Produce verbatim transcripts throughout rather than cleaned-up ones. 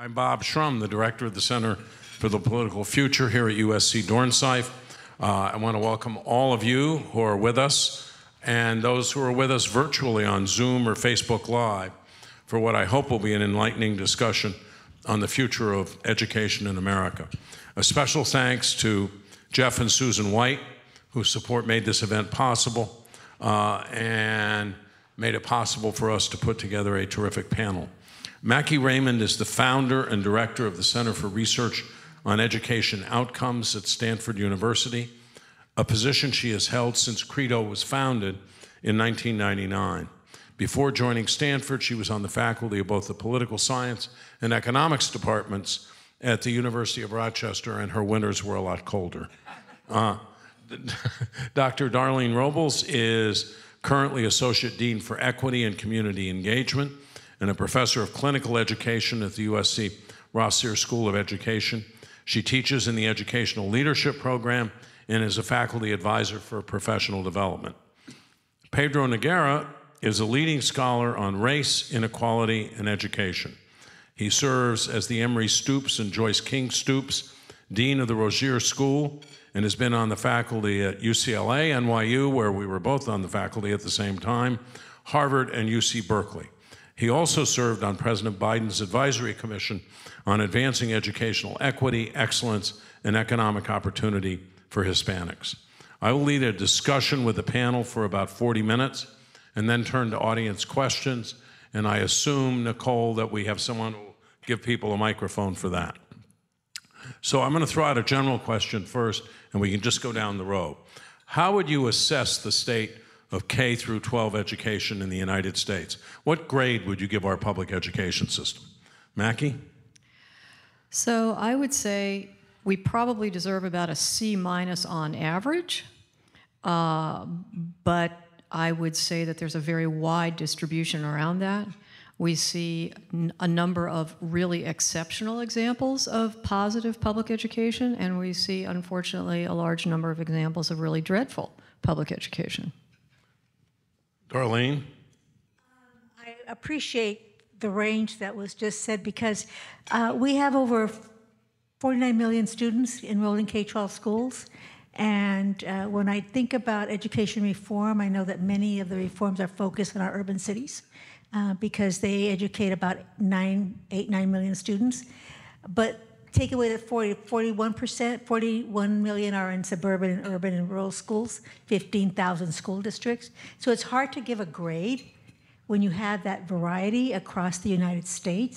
I'm Bob Shrum, the director of the Center for the Political Future here at U S C Dornsife. Uh, I want to welcome all of you who are with us and those who are with us virtually on Zoom or Facebook Live for what I hope will be an enlightening discussion on the future of education in America. A special thanks to Jeff and Susan White, whose support made this event possible uh, and made it possible for us to put together a terrific panel. Macke Raymond is the founder and director of the Center for Research on Education Outcomes at Stanford University, a position she has held since Credo was founded in nineteen ninety-nine. Before joining Stanford, she was on the faculty of both the political science and economics departments at the University of Rochester, and her winters were a lot colder. Uh, Doctor Darline Robles is currently Associate Dean for Equity and Community Engagement and a professor of clinical education at the U S C Rossier School of Education. She teaches in the Educational Leadership Program and is a faculty advisor for professional development. Pedro Noguera is a leading scholar on race, inequality, and education. He serves as the Emory Stoops and Joyce King Stoops Dean of the Rossier School and has been on the faculty at U C L A, N Y U, where we were both on the faculty at the same time, Harvard, and U C Berkeley. He also served on President Biden's Advisory Commission on Advancing Educational Equity, Excellence, and Economic Opportunity for Hispanics. I will lead a discussion with the panel for about forty minutes and then turn to audience questions, and I assume, Nicole, that we have someone who will give people a microphone for that. So I'm going to throw out a general question first, and we can just go down the row. How would you assess the state of K through twelve education in the United States? What grade would you give our public education system? Macke? So I would say we probably deserve about a C minus on average, uh, but I would say that there's a very wide distribution around that. We see n a number of really exceptional examples of positive public education, and we see, unfortunately, a large number of examples of really dreadful public education. Darline? Um, I appreciate the range that was just said because uh, we have over forty-nine million students enrolled in K twelve schools. And uh, when I think about education reform, I know that many of the reforms are focused on our urban cities uh, because they educate about nine, eight, nine million students. But take away that forty, forty-one percent, forty-one million are in suburban and urban and rural schools, fifteen thousand school districts. So it's hard to give a grade when you have that variety across the United States.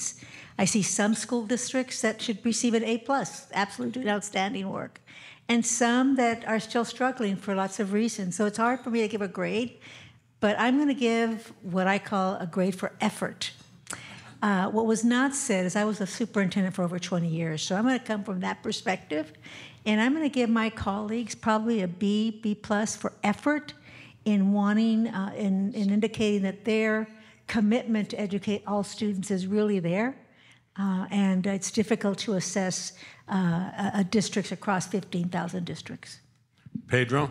I see some school districts that should receive an A plus, absolutely outstanding work, and some that are still struggling for lots of reasons. So it's hard for me to give a grade, but I'm going to give what I call a grade for effort. Uh, what was not said is I was a superintendent for over twenty years, so I'm going to come from that perspective, and I'm going to give my colleagues probably a B, B plus for effort in wanting, uh, in, in indicating that their commitment to educate all students is really there, uh, and it's difficult to assess uh, uh, districts across fifteen thousand districts. Pedro?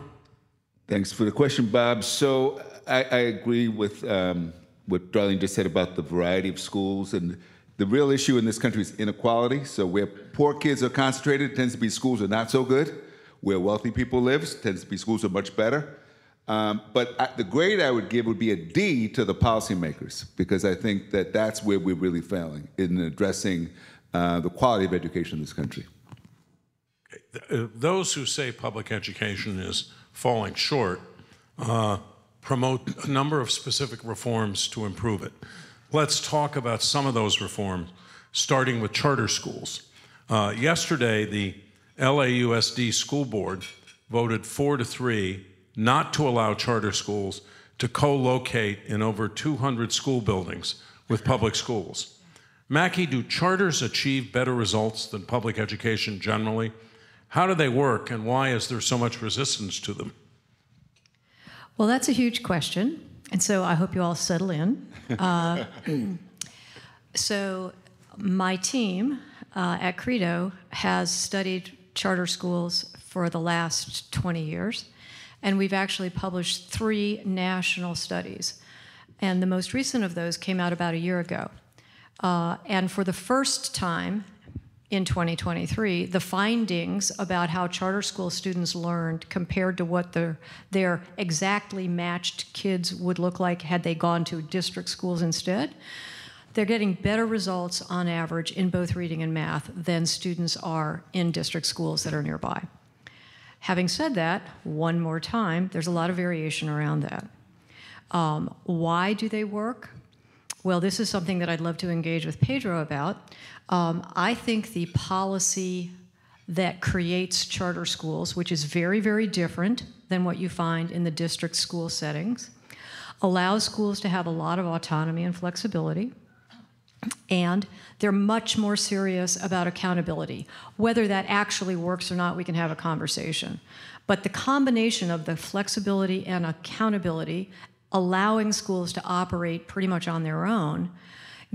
Thanks for the question, Bob. So I, I agree with Um, what Darline just said about the variety of schools, and the real issue in this country is inequality. So where poor kids are concentrated, it tends to be schools that are not so good. Where wealthy people live, it tends to be schools that are much better. Um, but I, the grade I would give would be a D to the policymakers, because I think that that's where we're really failing in addressing uh, the quality of education in this country. Those who say public education is falling short uh, promote a number of specific reforms to improve it. Let's talk about some of those reforms, starting with charter schools. Uh, yesterday, the L A U S D school board voted four to three not to allow charter schools to co-locate in over two hundred school buildings with public schools. Macke, do charters achieve better results than public education generally? How do they work, and why is there so much resistance to them? Well, that's a huge question, and so I hope you all settle in. Uh, so my team uh, at Credo has studied charter schools for the last twenty years, and we've actually published three national studies, and the most recent of those came out about a year ago. Uh, and for the first time in twenty twenty-three, the findings about how charter school students learned compared to what their, their exactly matched kids would look like had they gone to district schools instead, they're getting better results on average in both reading and math than students are in district schools that are nearby. Having said that, one more time, there's a lot of variation around that. Um, why do they work? Well, this is something that I'd love to engage with Pedro about. Um, I think the policy that creates charter schools, which is very, very different than what you find in the district school settings, allows schools to have a lot of autonomy and flexibility. And they're much more serious about accountability. Whether that actually works or not, we can have a conversation. But the combination of the flexibility and accountability, allowing schools to operate pretty much on their own,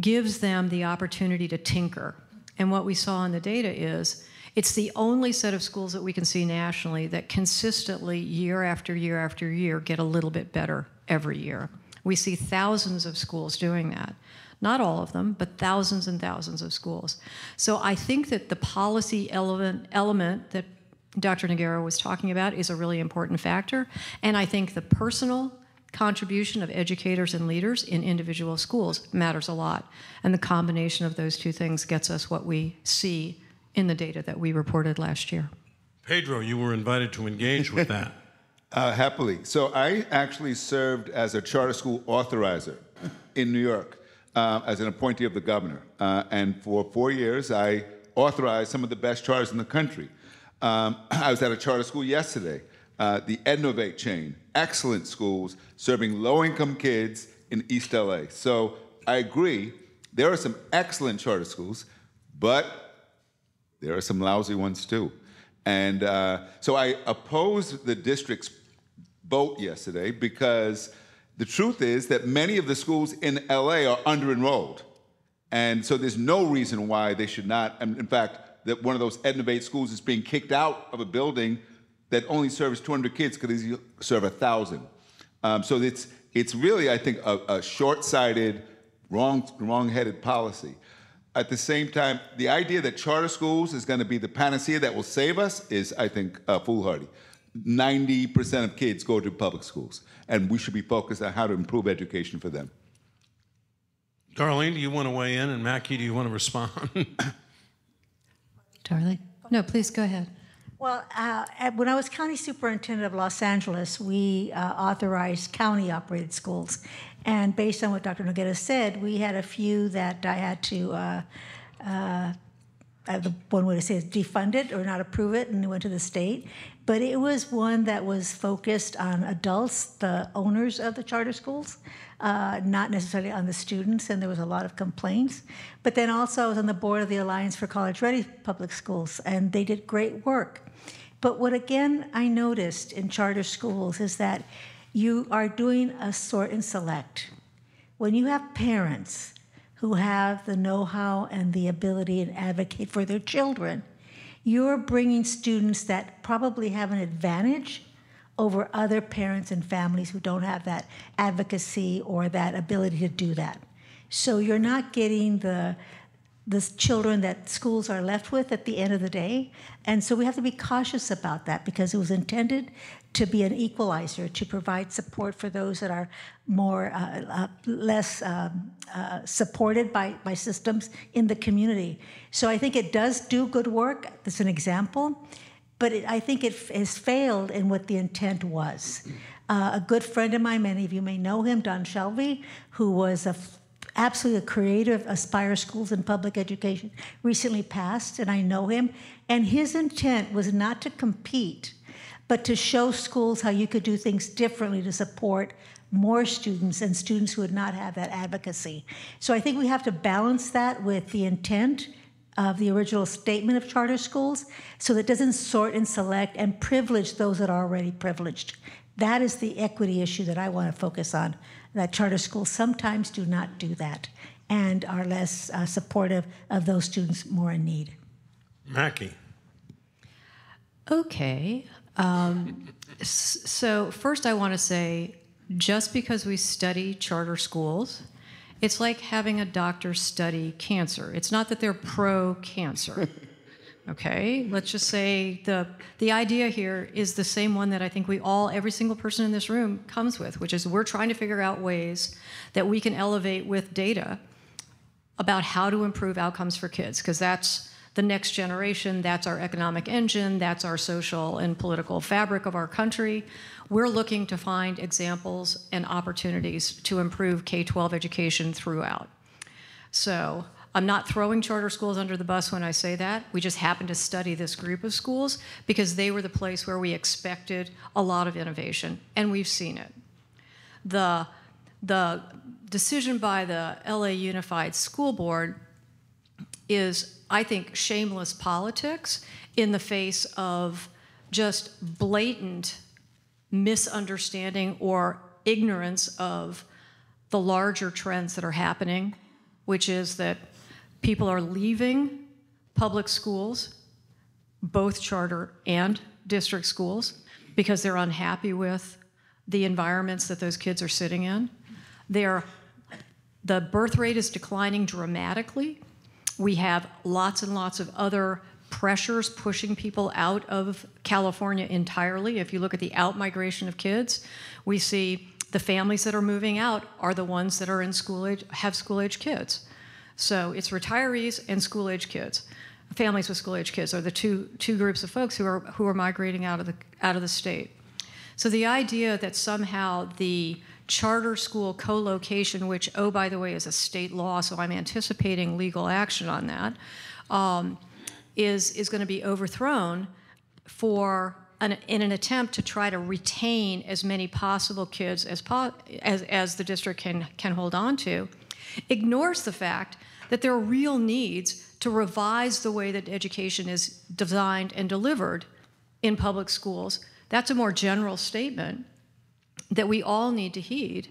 gives them the opportunity to tinker. And what we saw in the data is, it's the only set of schools that we can see nationally that consistently, year after year after year, get a little bit better every year. We see thousands of schools doing that. Not all of them, but thousands and thousands of schools. So I think that the policy element, element that Doctor Noguera was talking about is a really important factor. And I think the personal contribution of educators and leaders in individual schools matters a lot. And the combination of those two things gets us what we see in the data that we reported last year. Pedro, you were invited to engage with that. uh, happily. So I actually served as a charter school authorizer in New York. Uh, as an appointee of the governor. Uh, and for four years, I authorized some of the best charters in the country. Um, I was at a charter school yesterday, uh, the Ednovate chain, excellent schools serving low-income kids in East L A. So I agree, there are some excellent charter schools, but there are some lousy ones too. And uh, so I opposed the district's vote yesterday because the truth is that many of the schools in L A are under-enrolled. And so there's no reason why they should not. And in fact, that one of those Ednovate schools is being kicked out of a building that only serves two hundred kids because they serve one thousand. Um, so it's, it's really, I think, a, a short-sighted, wrong, wrong-headed policy. At the same time, the idea that charter schools is going to be the panacea that will save us is, I think, uh, foolhardy. ninety percent of kids go to public schools, and we should be focused on how to improve education for them. Darline, do you want to weigh in? And Macke, do you want to respond? Darline? No, please go ahead. Well, uh, when I was county superintendent of Los Angeles, we uh, authorized county-operated schools. And based on what Doctor Noguera said, we had a few that I had to uh, uh, Uh, the one way to say it is defund it or not approve it, and it went to the state. But it was one that was focused on adults, the owners of the charter schools, uh, not necessarily on the students, and there was a lot of complaints. But then also I was on the board of the Alliance for College Ready Public Schools, and they did great work. But what, again, I noticed in charter schools is that you are doing a sort and select. When you have parents who have the know-how and the ability and advocate for their children, you're bringing students that probably have an advantage over other parents and families who don't have that advocacy or that ability to do that. So you're not getting the, the children that schools are left with at the end of the day. And so we have to be cautious about that because it was intended to be an equalizer, to provide support for those that are more uh, uh, less um, uh, supported by, by systems in the community. So I think it does do good work. That's an example. But it, I think it has failed in what the intent was. Uh, a good friend of mine, many of you may know him, Don Shelby, who was a absolutely a creative Aspire Schools in public education, recently passed, and I know him. And his intent was not to compete, but to show schools how you could do things differently to support more students and students who would not have that advocacy. So I think we have to balance that with the intent of the original statement of charter schools so that it doesn't sort and select and privilege those that are already privileged. That is the equity issue that I want to focus on, that charter schools sometimes do not do that and are less uh, supportive of those students more in need. Macke. Okay. Um, so first I want to say, just because we study charter schools It's like having a doctor study cancer. It's not that they're pro-cancer. Okay, let's just say the, the idea here is the same one that I think we all, every single person in this room comes with, which is we're trying to figure out ways that we can elevate with data about how to improve outcomes for kids, because that's the next generation, that's our economic engine, that's our social and political fabric of our country. We're looking to find examples and opportunities to improve K through twelve education throughout. So I'm not throwing charter schools under the bus when I say that. We just happened to study this group of schools because they were the place where we expected a lot of innovation, and we've seen it. The, the decision by the L A Unified School Board is, I think, shameless politics in the face of just blatant misunderstanding or ignorance of the larger trends that are happening, which is that people are leaving public schools, both charter and district schools, because they're unhappy with the environments that those kids are sitting in. They're, the birth rate is declining dramatically. We have lots and lots of other pressures pushing people out of California entirely. If you look at the out-migration of kids, we see the families that are moving out are the ones that are in school age, have school-age kids. So it's retirees and school-age kids. Families with school-age kids are the two, two groups of folks who are, who are migrating out of, the, out of the state. So the idea that somehow the charter school co-location, which, oh, by the way, is a state law, so I'm anticipating legal action on that, um, is, is going to be overthrown for an, in an attempt to try to retain as many possible kids as, po as, as the district can, can hold on to, ignores the fact that there are real needs to revise the way that education is designed and delivered in public schools. That's a more general statement that we all need to heed.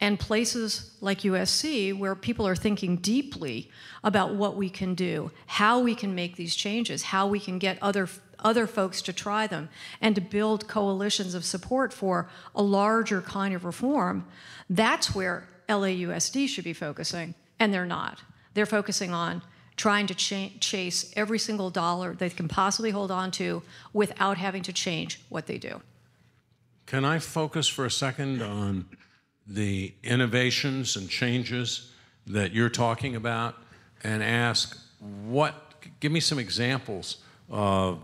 And places like U S C, where people are thinking deeply about what we can do, how we can make these changes, how we can get other, other folks to try them, and to build coalitions of support for a larger kind of reform, that's where L A U S D should be focusing, and they're not. They're focusing on trying to ch chase every single dollar they can possibly hold on to without having to change what they do. Can I focus for a second on the innovations and changes that you're talking about and ask what, give me some examples of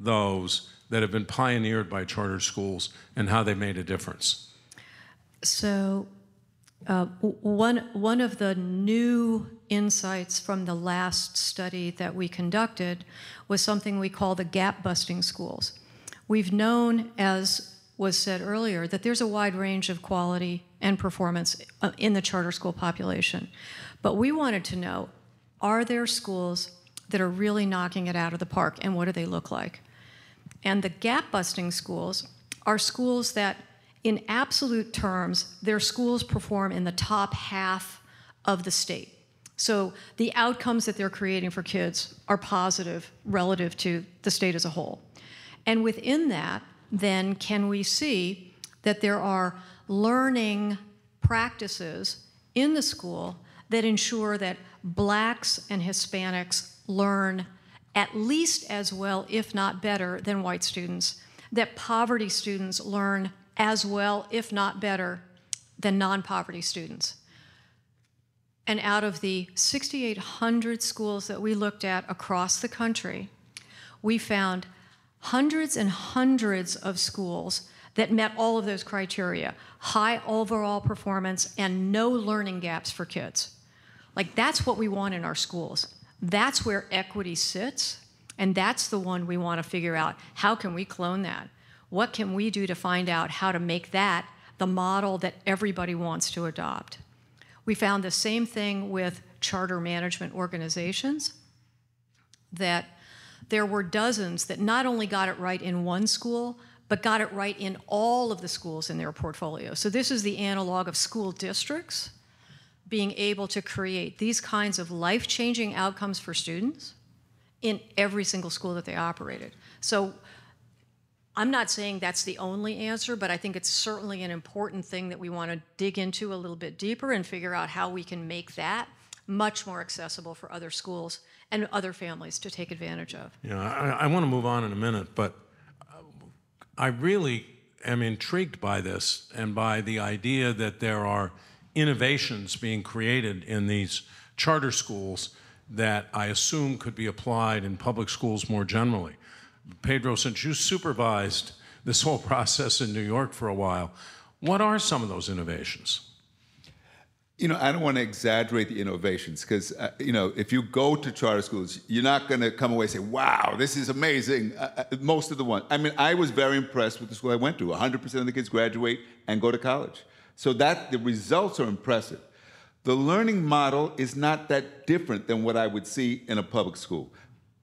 those that have been pioneered by charter schools and how they made a difference? So, Uh, one, one of the new insights from the last study that we conducted was something we call the gap-busting schools. We've known, as was said earlier, that there's a wide range of quality and performance in the charter school population. But we wanted to know, are there schools that are really knocking it out of the park, and what do they look like? And the gap-busting schools are schools that, in absolute terms, their schools perform in the top half of the state. So the outcomes that they're creating for kids are positive relative to the state as a whole. And within that, then, can we see that there are learning practices in the school that ensure that blacks and Hispanics learn at least as well, if not better, than white students, that poverty students learn as well, if not better, than non-poverty students. And out of the six thousand eight hundred schools that we looked at across the country, we found hundreds and hundreds of schools that met all of those criteria, high overall performance and no learning gaps for kids. Like, that's what we want in our schools. That's where equity sits, and that's the one we want to figure out. How can we clone that? What can we do to find out how to make that the model that everybody wants to adopt? We found the same thing with charter management organizations, that there were dozens that not only got it right in one school, but got it right in all of the schools in their portfolio. So this is the analog of school districts being able to create these kinds of life-changing outcomes for students in every single school that they operated. So I'm not saying that's the only answer, but I think it's certainly an important thing that we want to dig into a little bit deeper and figure out how we can make that much more accessible for other schools and other families to take advantage of. Yeah, I, I want to move on in a minute, but I really am intrigued by this and by the idea that there are innovations being created in these charter schools that I assume could be applied in public schools more generally. Pedro, since you supervised this whole process in New York for a while, what are some of those innovations? You know, I don't want to exaggerate the innovations because, uh, you know, if you go to charter schools, you're not going to come away and say, wow, this is amazing. Uh, most of the ones. I mean, I was very impressed with the school I went to. one hundred percent of the kids graduate and go to college. So that the results are impressive. The learning model is not that different than what I would see in a public school.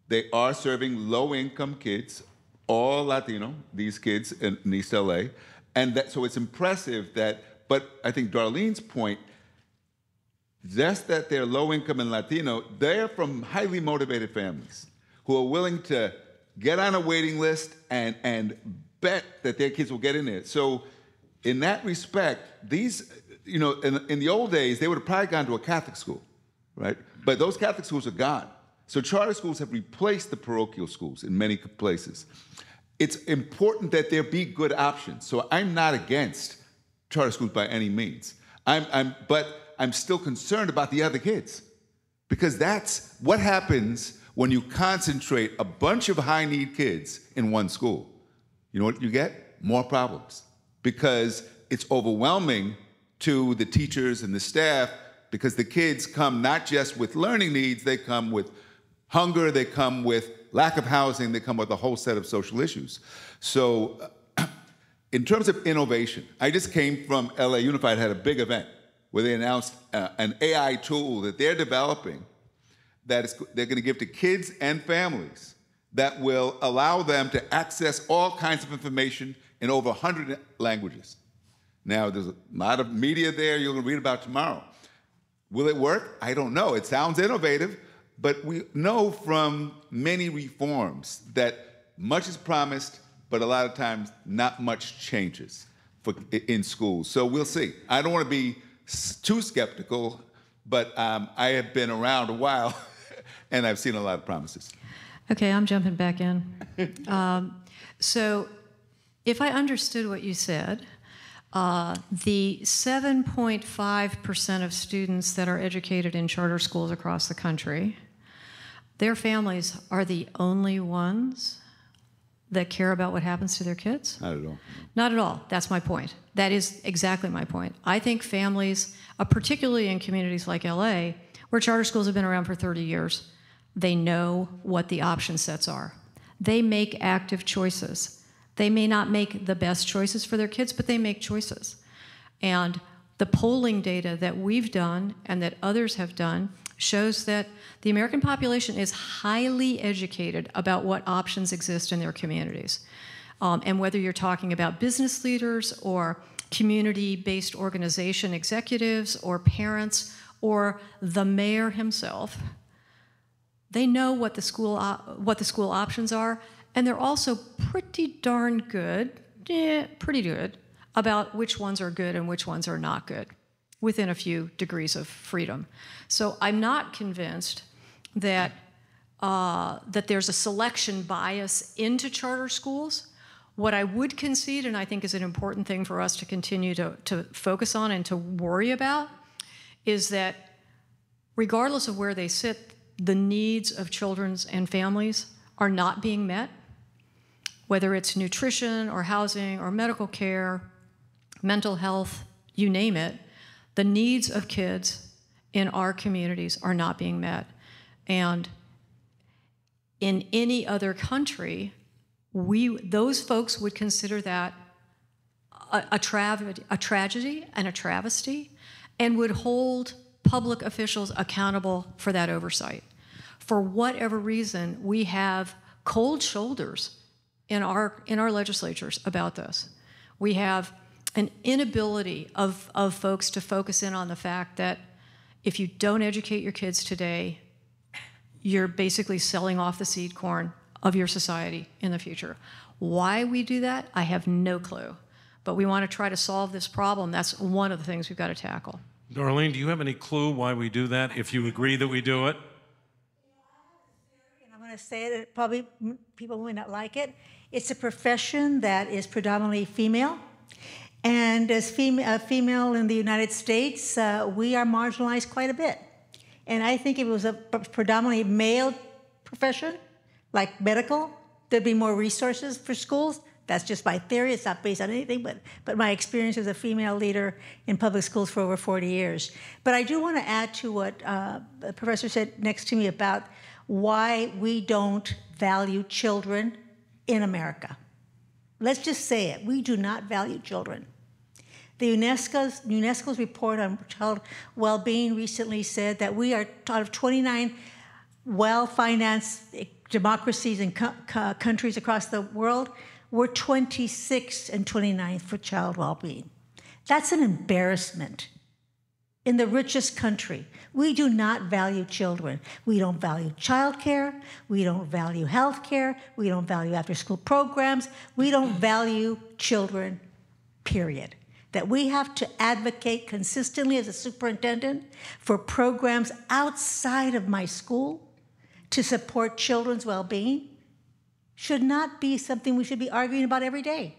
They are serving low-income kids, all Latino, these kids in, in East L A. And that, so it's impressive that, but I think Darlene's point, just that they're low-income and Latino, they're from highly motivated families who are willing to get on a waiting list and, and bet that their kids will get in there. So in that respect, these, you know, in, in the old days, they would have probably gone to a Catholic school, right? But those Catholic schools are gone. So charter schools have replaced the parochial schools in many places. It's important that there be good options. So I'm not against charter schools by any means. I'm, I'm, but I'm still concerned about the other kids because that's what happens when you concentrate a bunch of high-need kids in one school. You know what you get? More problems because it's overwhelming to the teachers and the staff because the kids come not just with learning needs, they come with hunger, they come with lack of housing, they come with a whole set of social issues. So in terms of innovation, I just came from L A Unified, had a big event where they announced uh, an A I tool that they're developing that is, they're gonna give to kids and families that will allow them to access all kinds of information in over one hundred languages. Now, there's a lot of media there you're gonna read about tomorrow. Will it work? I don't know. It sounds innovative, but we know from many reforms that much is promised, but a lot of times not much changes for, in schools. So we'll see. I don't want to be too skeptical, but um, I have been around a while, and I've seen a lot of promises. Okay, I'm jumping back in. um, so if I understood what you said, Uh, the seven point five percent of students that are educated in charter schools across the country, their families are the only ones that care about what happens to their kids? Not at all. Not at all. That's my point. That is exactly my point. I think families, uh, particularly in communities like L A, where charter schools have been around for thirty years, they know what the option sets are. They make active choices. They may not make the best choices for their kids, but they make choices. And the polling data that we've done and that others have done shows that the American population is highly educated about what options exist in their communities. Um, and whether you're talking about business leaders or community-based organization executives or parents or the mayor himself, they know what the school, what the school options are. And they're also pretty darn good, eh, pretty good, about which ones are good and which ones are not good, within a few degrees of freedom. So I'm not convinced that, uh, that there's a selection bias into charter schools. What I would concede, and I think is an important thing for us to continue to, to focus on and to worry about, is that regardless of where they sit, the needs of children and families are not being met. Whether it's nutrition or housing or medical care, mental health, you name it, the needs of kids in our communities are not being met. And in any other country, we, those folks would consider that a, a, tra a tragedy and a travesty and would hold public officials accountable for that oversight. For whatever reason, we have cold shoulders in our, in our legislatures about this. We have an inability of, of folks to focus in on the fact that if you don't educate your kids today, you're basically selling off the seed corn of your society in the future. Why we do that, I have no clue. But we want to try to solve this problem. That's one of the things we've got to tackle. Darline, do you have any clue why we do that, if you agree that we do it? And I'm going to say it, probably people may not like it. It's a profession that is predominantly female. And as fem uh, female in the United States, uh, we are marginalized quite a bit. And I think if it was a predominantly male profession, like medical, there'd be more resources for schools. That's just my theory. It's not based on anything, but, but my experience as a female leader in public schools for over forty years. But I do want to add to what uh, the professor said next to me about why we don't value children in America. Let's just say it. We do not value children. The UNESCO's, UNESCO's report on child well-being recently said that we are, out of twenty-nine well-financed democracies and co co countries across the world, we're twenty-sixth and twenty-ninth for child well-being. That's an embarrassment. In the richest country, we do not value children. We don't value childcare. We don't value health care. We don't value after-school programs. We don't value children, period. That we have to advocate consistently as a superintendent for programs outside of my school to support children's well-being should not be something we should be arguing about every day.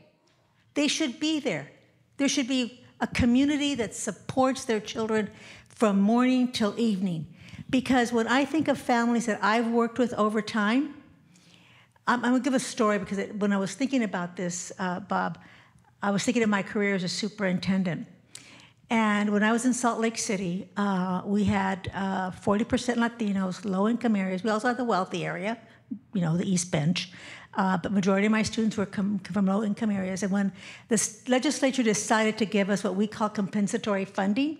They should be there. There should be a community that supports their children from morning till evening. Because when I think of families that I've worked with over time, I'm, I'm gonna give a story because it, when I was thinking about this, uh, Bob, I was thinking of my career as a superintendent. And when I was in Salt Lake City, uh, we had uh, forty percent Latinos, low-income areas. We also had the wealthy area, you know, the East Bench. Uh, but majority of my students were com from low-income areas. And when the legislature decided to give us what we call compensatory funding,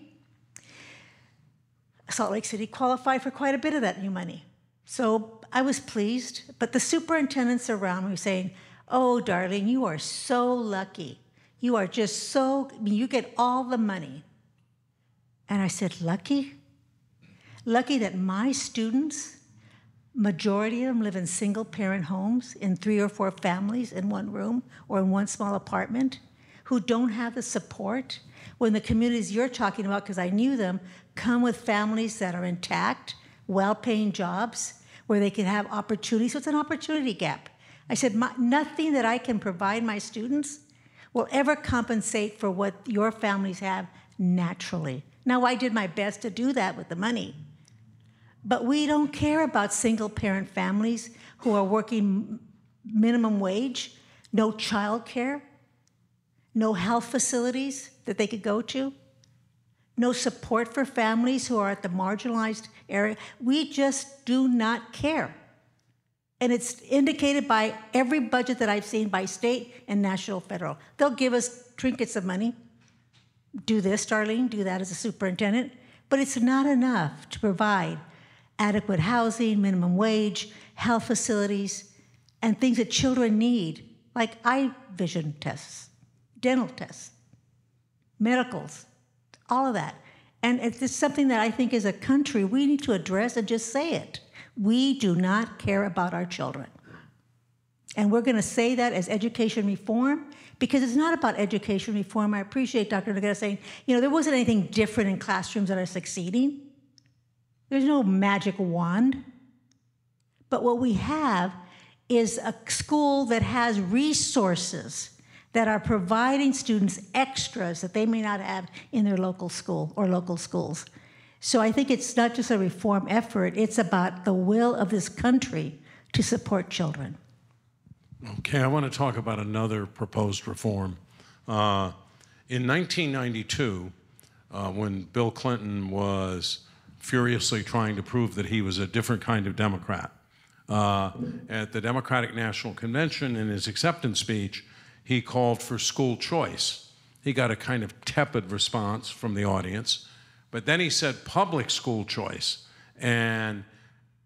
Salt Lake City qualified for quite a bit of that new money. So I was pleased. But the superintendents around me were saying, "Oh, Darline, you are so lucky. You are just so, I mean, you get all the money." And I said, lucky? Lucky that my students, majority of them live in single-parent homes in three or four families in one room or in one small apartment, who don't have the support when the communities you're talking about, because I knew them, come with families that are intact, well-paying jobs, where they can have opportunities. So it's an opportunity gap. I said, my, nothing that I can provide my students will ever compensate for what your families have naturally. Now, I did my best to do that with the money. But we don't care about single-parent families who are working minimum wage, no child care, no health facilities that they could go to, no support for families who are at the marginalized area. We just do not care. And it's indicated by every budget that I've seen by state and national federal. They'll give us trinkets of money. Do this, Darline, do that as a superintendent. But it's not enough to provide adequate housing, minimum wage, health facilities, and things that children need, like eye vision tests, dental tests, medicals, all of that. And it's something that I think as a country we need to address and just say it. We do not care about our children. And we're going to say that as education reform, because it's not about education reform. I appreciate Doctor Noguera saying, you know, there wasn't anything different in classrooms that are succeeding. There's no magic wand. But what we have is a school that has resources that are providing students extras that they may not have in their local school or local schools. So I think it's not just a reform effort, it's about the will of this country to support children. Okay, I want to talk about another proposed reform. Uh, in nineteen ninety-two, uh, when Bill Clinton was furiously trying to prove that he was a different kind of Democrat, uh, at the Democratic National Convention, in his acceptance speech, he called for school choice. He got a kind of tepid response from the audience. But then he said public school choice, and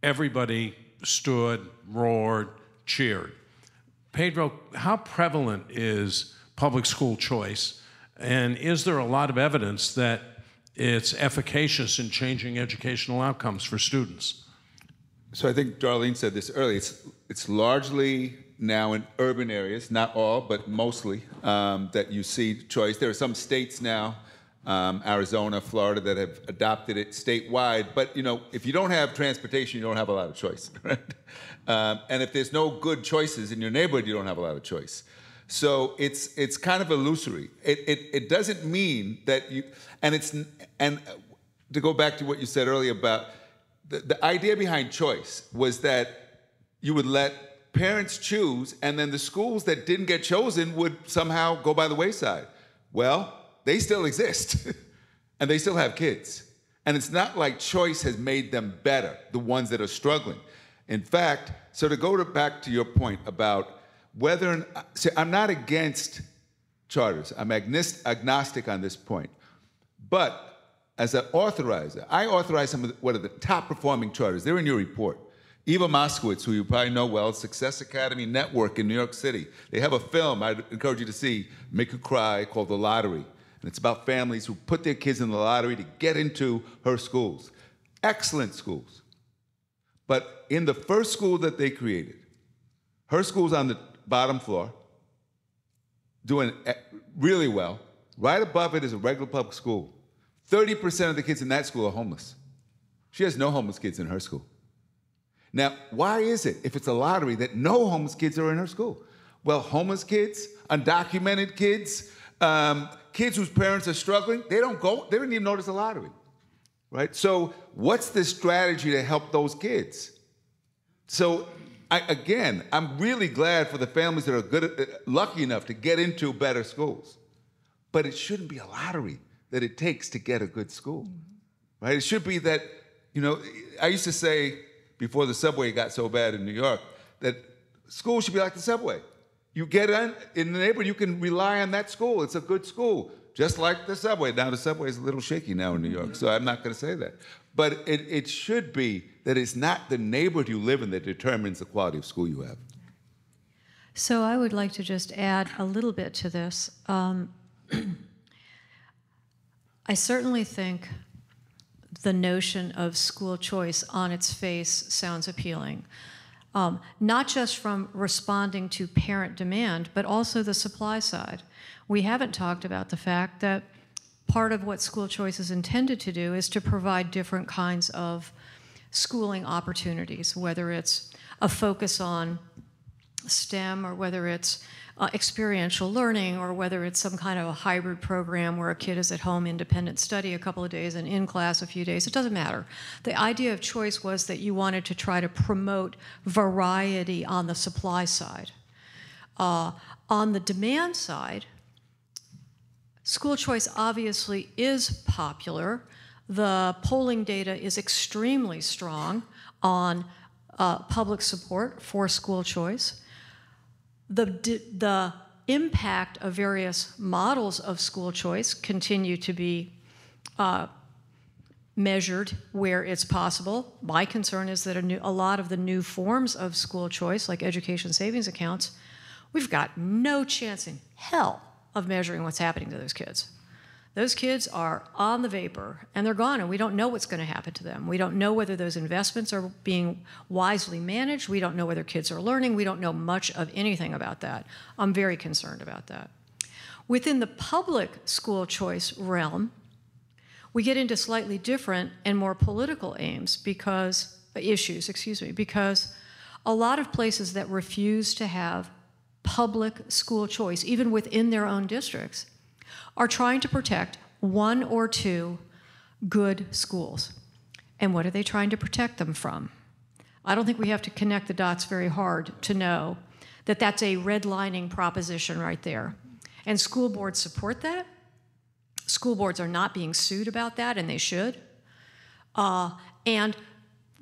everybody stood, roared, cheered. Pedro, how prevalent is public school choice, and is there a lot of evidence that it's efficacious in changing educational outcomes for students? So I think Darline said this earlier, it's, it's largely now in urban areas, not all, but mostly, um, that you see choice. There are some states now, um, Arizona, Florida, that have adopted it statewide. But, you know, if you don't have transportation, you don't have a lot of choice, right? Um, and if there's no good choices in your neighborhood, you don't have a lot of choice. So it's it's kind of illusory. It it, it doesn't mean that you, and it's, and to go back to what you said earlier about the, the idea behind choice was that you would let parents choose, and then the schools that didn't get chosen would somehow go by the wayside. Well, they still exist, and they still have kids. And it's not like choice has made them better, the ones that are struggling. In fact, so to go to, back to your point about whether, an, so I'm not against charters. I'm agnostic on this point. But as an authorizer, I authorize some of the, what are the top performing charters. They're in your report. Eva Moskowitz, who you probably know well, Success Academy Network in New York City. They have a film I'd encourage you to see, Make You Cry, called The Lottery. And it's about families who put their kids in the lottery to get into her schools. Excellent schools. But in the first school that they created, her school's on the bottom floor, doing really well. Right above it is a regular public school. thirty percent of the kids in that school are homeless. She has no homeless kids in her school. Now, why is it, if it's a lottery, that no homeless kids are in her school? Well, homeless kids, undocumented kids, um, kids whose parents are struggling, they don't go, they didn't even notice a lottery, right? So what's the strategy to help those kids? So I, again, I'm really glad for the families that are good, uh, lucky enough to get into better schools, but it shouldn't be a lottery that it takes to get a good school, mm-hmm. right? It should be that, you know, I used to say, before the subway got so bad in New York, that school should be like the subway. You get in, in the neighborhood, you can rely on that school. It's a good school, just like the subway. Now, the subway is a little shaky now in New York, so I'm not going to say that. But it, it should be that it's not the neighborhood you live in that determines the quality of school you have. So I would like to just add a little bit to this. Um, I certainly think the notion of school choice on its face sounds appealing, um, not just from responding to parent demand, but also the supply side. We haven't talked about the fact that part of what school choice is intended to do is to provide different kinds of schooling opportunities, whether it's a focus on STEM or whether it's Uh, experiential learning, or whether it's some kind of a hybrid program where a kid is at home, independent study a couple of days, and in class a few days. It doesn't matter. The idea of choice was that you wanted to try to promote variety on the supply side. Uh, on the demand side, school choice obviously is popular. The polling data is extremely strong on uh, public support for school choice. The, the impact of various models of school choice continue to be uh, measured where it's possible. My concern is that a, new, a lot of the new forms of school choice, like education savings accounts, we've got no chance in hell of measuring what's happening to those kids. Those kids are on the vapor, and they're gone, and we don't know what's going to happen to them. We don't know whether those investments are being wisely managed. We don't know whether kids are learning. We don't know much of anything about that. I'm very concerned about that. Within the public school choice realm, we get into slightly different and more political aims because, issues, excuse me, because a lot of places that refuse to have public school choice, even within their own districts, are trying to protect one or two good schools. And what are they trying to protect them from? I don't think we have to connect the dots very hard to know that that's a redlining proposition right there. And school boards support that. School boards are not being sued about that, and they should. Uh, and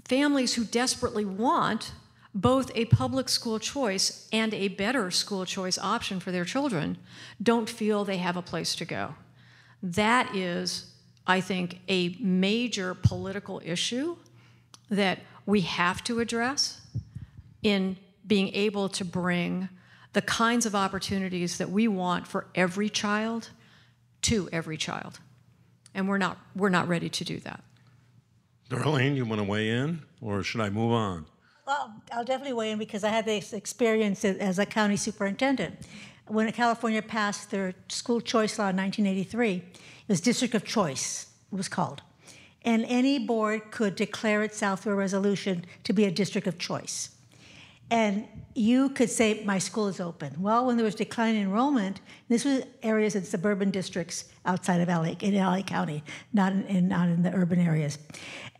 families who desperately want both a public school choice and a better school choice option for their children don't feel they have a place to go. That is, I think, a major political issue that we have to address in being able to bring the kinds of opportunities that we want for every child to every child. And we're not, we're not ready to do that. Darline, you want to weigh in, or should I move on? Well, I'll definitely weigh in because I had this experience as a county superintendent. When California passed their school choice law in nineteen eighty-three, it was District of Choice, it was called. And any board could declare itself through a resolution to be a district of choice. And you could say, my school is open. Well, when there was declining enrollment, this was areas in suburban districts outside of L A, in L A County, not in, in, not in the urban areas.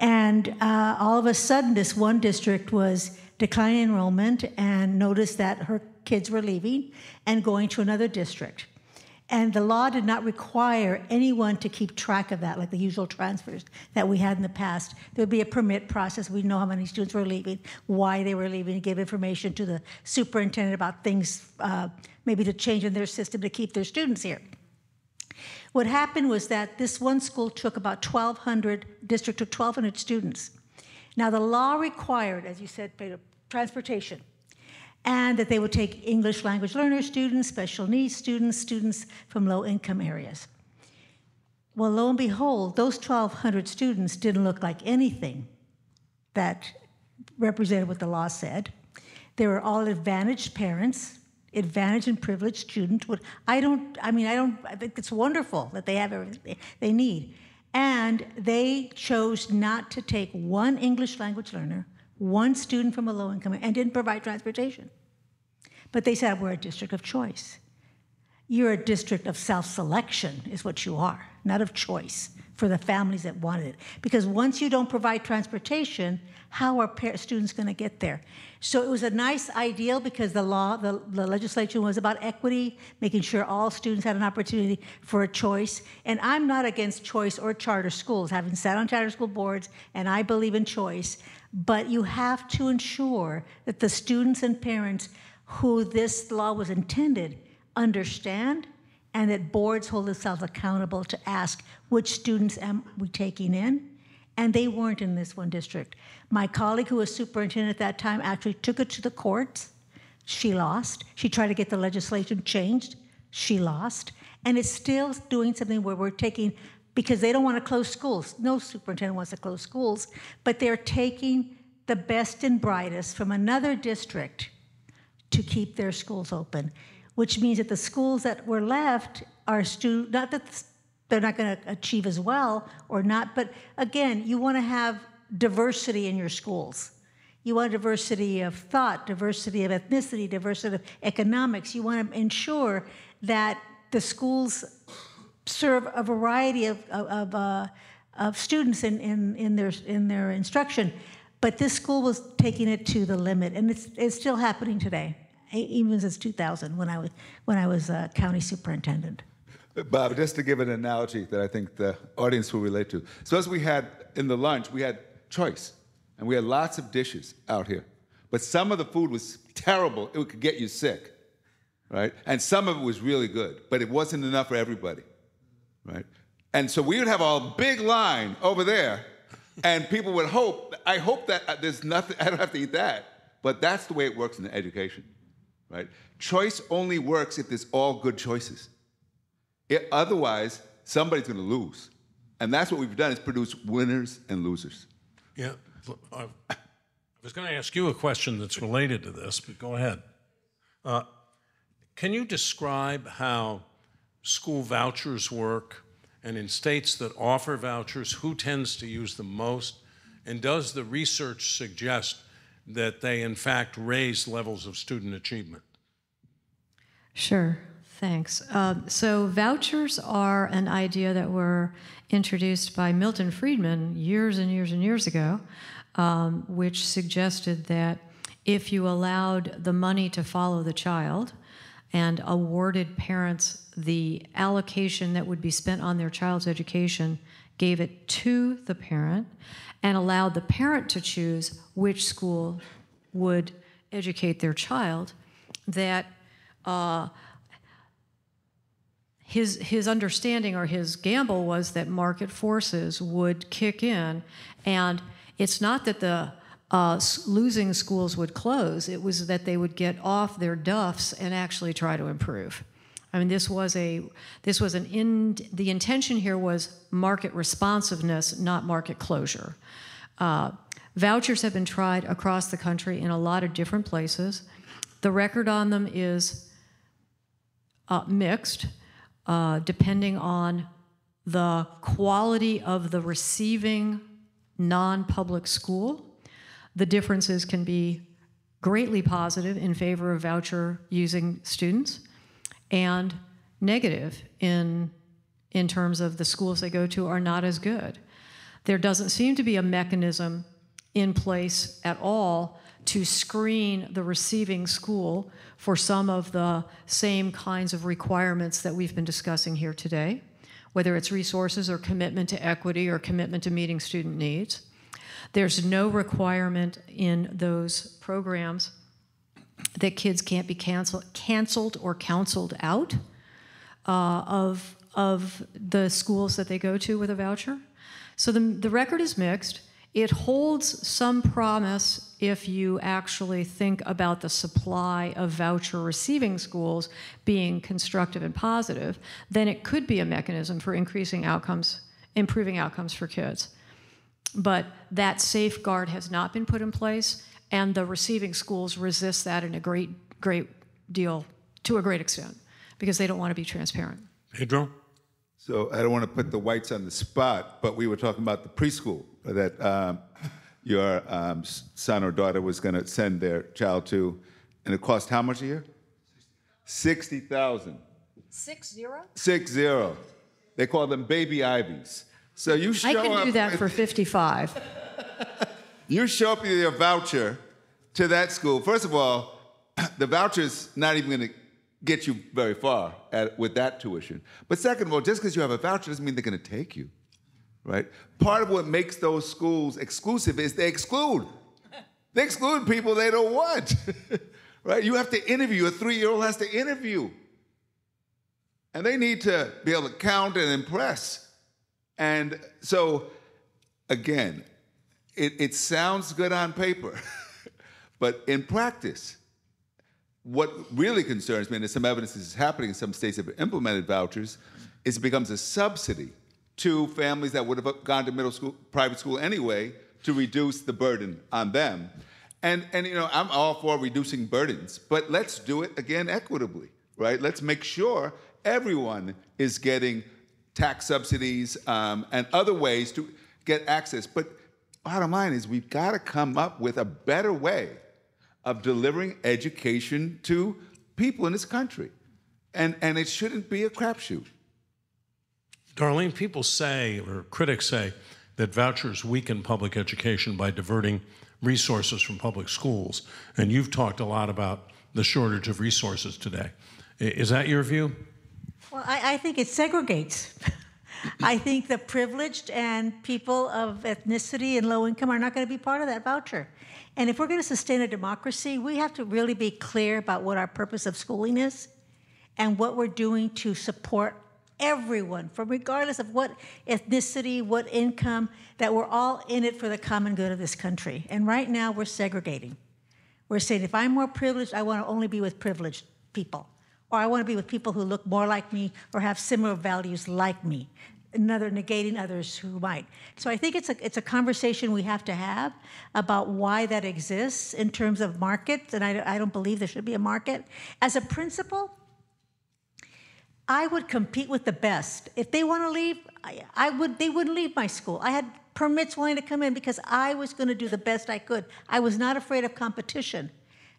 And uh, all of a sudden, this one district was declining enrollment and noticed that her kids were leaving and going to another district. And the law did not require anyone to keep track of that, like the usual transfers that we had in the past. There would be a permit process. We'd know how many students were leaving, why they were leaving, give information to the superintendent about things, uh, maybe to change in their system to keep their students here. What happened was that this one school took about twelve hundred, district took twelve hundred students. Now the law required, as you said, Pedro, transportation, and that they would take English language learner students, special needs students, students from low-income areas. Well, lo and behold, those twelve hundred students didn't look like anything that represented what the law said. They were all advantaged parents, advantaged and privileged students. I don't, I mean, I don't, I think it's wonderful that they have everything they need. And they chose not to take one English language learner, one student from a low income, and didn't provide transportation. But they said, we're a district of choice. You're a district of self-selection is what you are, not of choice for the families that wanted it. Because once you don't provide transportation, how are students going to get there? So it was a nice ideal because the law, the, the legislation was about equity, making sure all students had an opportunity for a choice. And I'm not against choice or charter schools, having sat on charter school boards, and I believe in choice. But you have to ensure that the students and parents who this law was intended understand, and that boards hold themselves accountable to ask, which students am we taking in? And they weren't in this one district. My colleague, who was superintendent at that time, actually took it to the courts. She lost. She tried to get the legislation changed. She lost. And it's still doing something where we're taking, because they don't want to close schools. No superintendent wants to close schools, but they're taking the best and brightest from another district to keep their schools open, which means that the schools that were left are students, not that they're not going to achieve as well or not, but again, you want to have diversity in your schools. You want diversity of thought, diversity of ethnicity, diversity of economics. You want to ensure that the schools serve a variety of, of, uh, of students in, in, in, their, in their instruction. But this school was taking it to the limit, and it's, it's still happening today, even since two thousand when I was, when I was a county superintendent. Bob, just to give an analogy that I think the audience will relate to. So as we had in the lunch, we had choice, and we had lots of dishes out here. But some of the food was terrible. It could get you sick, right? And some of it was really good, but it wasn't enough for everybody. Right? And so we would have a big line over there, and people would hope, I hope that there's nothing, I don't have to eat that. But that's the way it works in education, right? Choice only works if there's all good choices. It, otherwise, somebody's going to lose. And that's what we've done, is produce winners and losers. Yeah. I was going to ask you a question that's related to this, but go ahead. Uh, can you describe how school vouchers work, and in states that offer vouchers, who tends to use them most? And does the research suggest that they, in fact, raise levels of student achievement? Sure, thanks. Uh, so vouchers are an idea that were introduced by Milton Friedman years and years and years ago, um, which suggested that if you allowed the money to follow the child and awarded parents the allocation that would be spent on their child's education, gave it to the parent, and allowed the parent to choose which school would educate their child, that uh, his, his understanding or his gamble was that market forces would kick in. And it's not that the Uh, losing schools would close, it was that they would get off their duffs and actually try to improve. I mean, this was a, this was an, in, the intention here was market responsiveness, not market closure. Uh, Vouchers have been tried across the country in a lot of different places. The record on them is uh, mixed, uh, depending on the quality of the receiving non-public school. The differences can be greatly positive in favor of voucher-using students and negative in, in terms of the schools they go to are not as good. There doesn't seem to be a mechanism in place at all to screen the receiving school for some of the same kinds of requirements that we've been discussing here today, whether it's resources or commitment to equity or commitment to meeting student needs. There's no requirement in those programs that kids can't be cancel, canceled or counseled out uh, of, of the schools that they go to with a voucher. So the, the record is mixed. It holds some promise if you actually think about the supply of voucher receiving schools being constructive and positive, then it could be a mechanism for increasing outcomes, improving outcomes for kids. But that safeguard has not been put in place, and the receiving schools resist that in a great, great deal, to a great extent, because they don't want to be transparent. Pedro? So I don't want to put the whites on the spot, but we were talking about the preschool that um, your um, son or daughter was going to send their child to, and it cost how much a year? sixty thousand dollars. Six zero? Six zero. They call them baby Ivies. So you show up. I can do that for fifty-five. You show up with your voucher to that school. First of all, the voucher's not even going to get you very far at, with that tuition. But second of all, just because you have a voucher doesn't mean they're going to take you. Right? Part of what makes those schools exclusive is they exclude. They exclude people they don't want. Right? You have to interview. A three-year-old has to interview. And they need to be able to count and impress. And so, again, it, it sounds good on paper. But in practice, what really concerns me, and there's some evidence this is happening in some states that have implemented vouchers, is it becomes a subsidy to families that would have gone to middle school, private school anyway, to reduce the burden on them. And, and you know, I'm all for reducing burdens, but let's do it, again, equitably, right? Let's make sure everyone is getting tax subsidies um, and other ways to get access. But bottom line is we've got to come up with a better way of delivering education to people in this country. And, and it shouldn't be a crapshoot. Darline, people say, or critics say, that vouchers weaken public education by diverting resources from public schools. And you've talked a lot about the shortage of resources today. Is that your view? Well, I, I think it segregates. I think the privileged and people of ethnicity and low income are not going to be part of that voucher. And if we're going to sustain a democracy, we have to really be clear about what our purpose of schooling is and what we're doing to support everyone, from regardless of what ethnicity, what income, that we're all in it for the common good of this country. And right now, we're segregating. We're saying, if I'm more privileged, I want to only be with privileged people. Or I want to be with people who look more like me or have similar values like me, another negating others who might. So I think it's a, it's a conversation we have to have about why that exists in terms of markets, and I, I don't believe there should be a market. As a principal, I would compete with the best. If they want to leave, I, I would, they wouldn't leave my school. I had permits wanting to come in because I was going to do the best I could. I was not afraid of competition.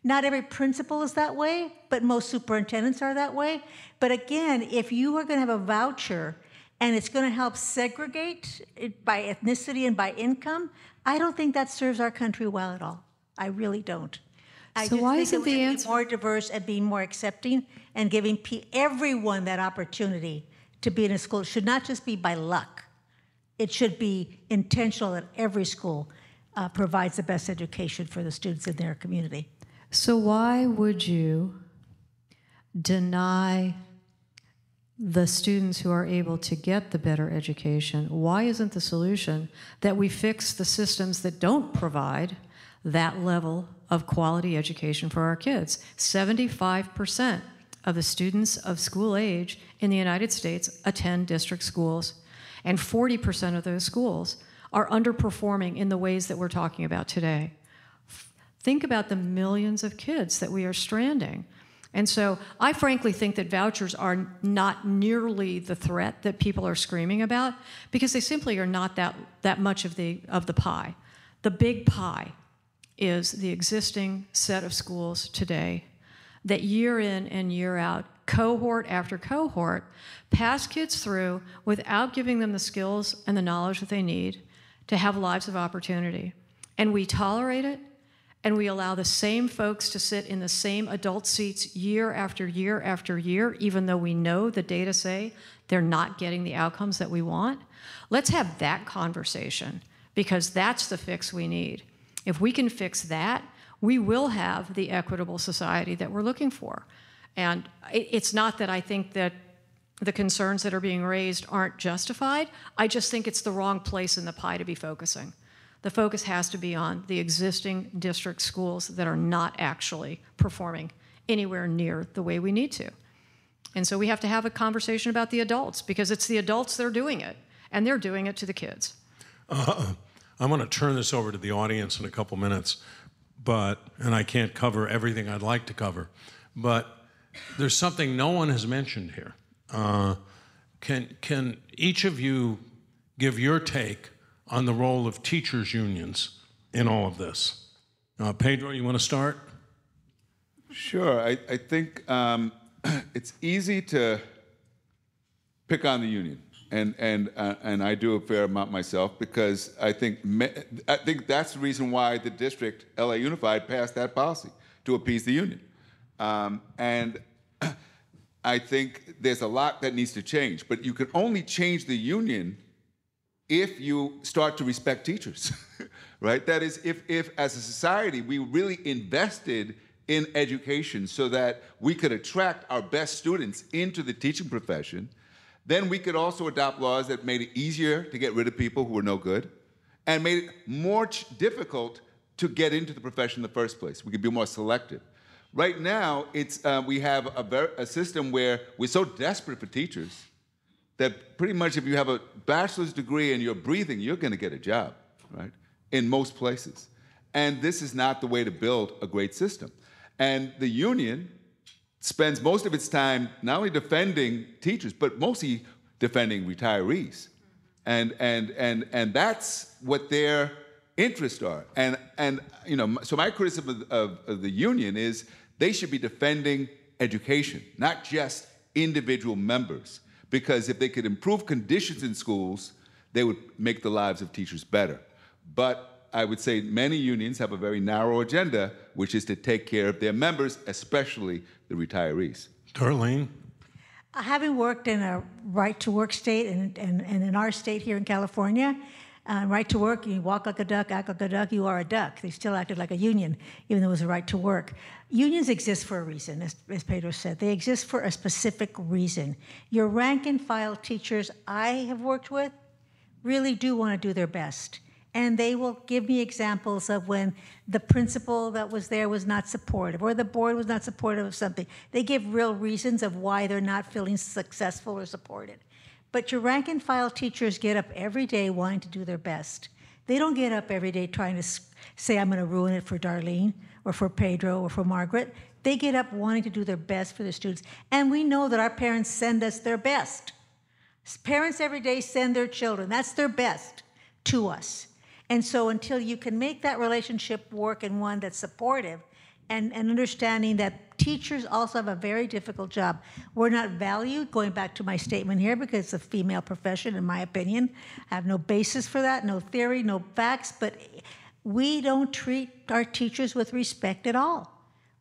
Not every principal is that way, but most superintendents are that way. But again, if you are going to have a voucher and it's going to help segregate it by ethnicity and by income, I don't think that serves our country well at all. I really don't. I so just why think isn't it the answer? Be more diverse and being more accepting and giving p everyone that opportunity to be in a school. It should not just be by luck. It should be intentional that every school uh, provides the best education for the students in their community. So why would you deny the students who are able to get the better education? Why isn't the solution that we fix the systems that don't provide that level of quality education for our kids? seventy-five percent of the students of school age in the United States attend district schools, and forty percent of those schools are underperforming in the ways that we're talking about today. Think about the millions of kids that we are stranding. And so I frankly think that vouchers are not nearly the threat that people are screaming about, because they simply are not that, that much of the, of the pie. The big pie is the existing set of schools today that year in and year out, cohort after cohort, pass kids through without giving them the skills and the knowledge that they need to have lives of opportunity. And we tolerate it, and we allow the same folks to sit in the same adult seats year after year after year, even though we know the data say they're not getting the outcomes that we want. Let's have that conversation, because that's the fix we need. If we can fix that, we will have the equitable society that we're looking for. And it's not that I think that the concerns that are being raised aren't justified. I just think it's the wrong place in the pie to be focusing. The focus has to be on the existing district schools that are not actually performing anywhere near the way we need to. And so we have to have a conversation about the adults, because it's the adults that are doing it, and they're doing it to the kids. Uh, I'm gonna turn this over to the audience in a couple minutes, but, and I can't cover everything I'd like to cover, but there's something no one has mentioned here. Uh, can, can each of you give your take on the role of teachers' unions in all of this? Uh, Pedro, you want to start? Sure. I, I think um, it's easy to pick on the union, and and uh, and I do a fair amount myself, because I think me, I think that's the reason why the district L A Unified passed that policy, to appease the union, um, and I think there's a lot that needs to change. But you can only change the union if you start to respect teachers, right? That is, if, if as a society we really invested in education so that we could attract our best students into the teaching profession, then we could also adopt laws that made it easier to get rid of people who were no good and made it more difficult to get into the profession in the first place. We could be more selective. Right now, it's, uh, we have a, ver- a system where we're so desperate for teachers that pretty much if you have a bachelor's degree and you're breathing, you're going to get a job, right? In most places. And this is not the way to build a great system. And the union spends most of its time not only defending teachers, but mostly defending retirees. And, and, and, and that's what their interests are. And, and you know, so my criticism of, of, of the union is they should be defending education, not just individual members. Because if they could improve conditions in schools, they would make the lives of teachers better. But I would say many unions have a very narrow agenda, which is to take care of their members, especially the retirees. Darline? Having worked in a right-to-work state, and, and, and in our state here in California, uh, right-to-work, you walk like a duck, act like a duck, you are a duck. They still acted like a union, even though it was a right-to-work. Unions exist for a reason, as, as Pedro said. They exist for a specific reason. Your rank and file teachers I have worked with really do want to do their best. And they will give me examples of when the principal that was there was not supportive, or the board was not supportive of something. They give real reasons of why they're not feeling successful or supported. But your rank and file teachers get up every day wanting to do their best. They don't get up every day trying to say, I'm going to ruin it for Darline, or for Pedro, or for Margaret. They get up wanting to do their best for their students. And we know that our parents send us their best. Parents every day send their children. That's their best to us. And so until you can make that relationship work, and one that's supportive, and, and understanding that teachers also have a very difficult job. We're not valued, going back to my statement here, because it's a female profession, in my opinion. I have no basis for that, no theory, no facts, but we don't treat our teachers with respect at all.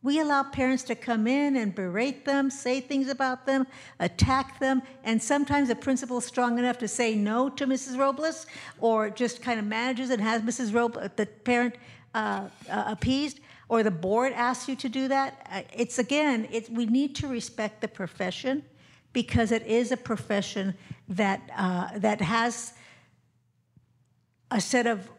We allow parents to come in and berate them, say things about them, attack them, and sometimes a principal is strong enough to say no to Missus Robles, or just kind of manages and has Missus Robles, the parent, uh, uh, appeased, or the board asks you to do that. It's, again, it's, we need to respect the profession, because it is a profession that, uh, that has a set of